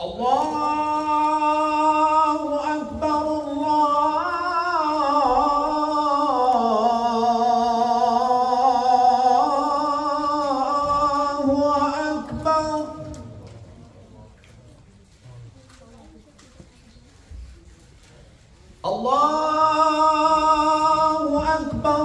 الله أكبر الله أكبر. الله أكبر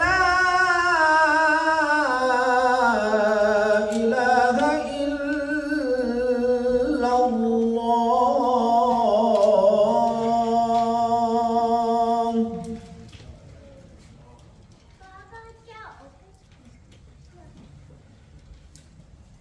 لا إله إلا الله